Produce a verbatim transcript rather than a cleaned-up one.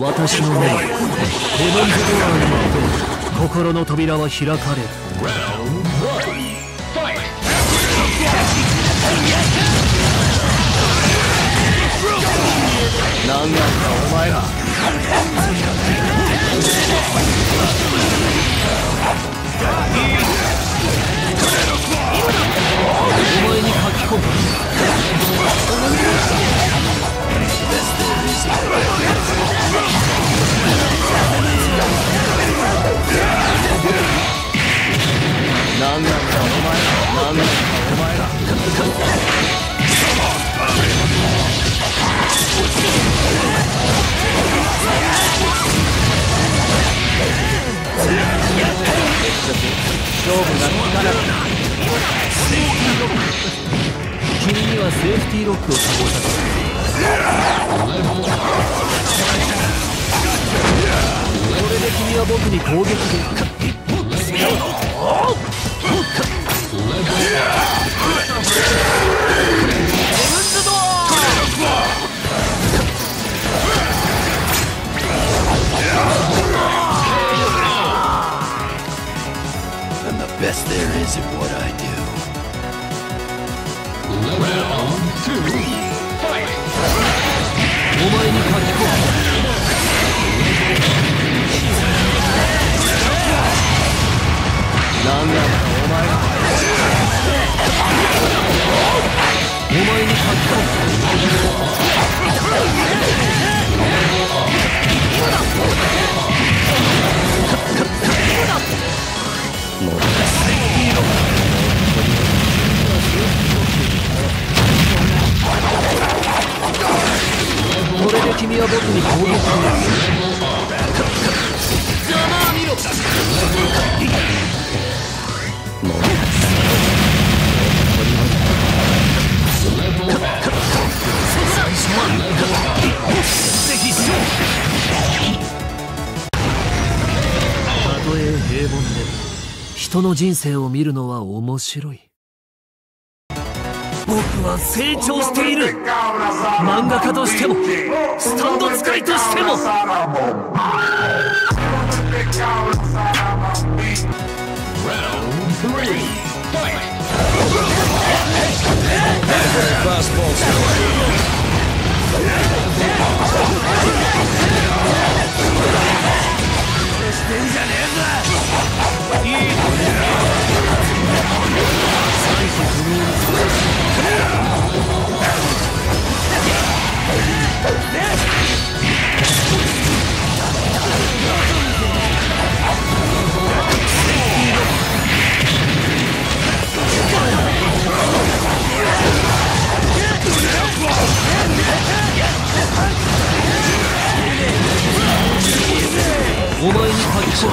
私の目に、ヘブンズドアーにも心の扉は開かれる。なんなんだお前ら。お前に書き込む。なんなんだお前ら、なんなんだお前ら。勝負がつかなくなる。君にはセーフティーロックを使用させる。これで君は僕に攻撃で勝ってお前に勝ち込む。なんなんだお前ら。お前に勝ったもうこれで君は僕に攻撃する。邪魔は見ろ。もうこたとえ平凡でも人の人生を見るのは面白い。僕は成長している。漫画家としてもスタンド使いとしても。Three, fight! Fastballお前に勝ち込む。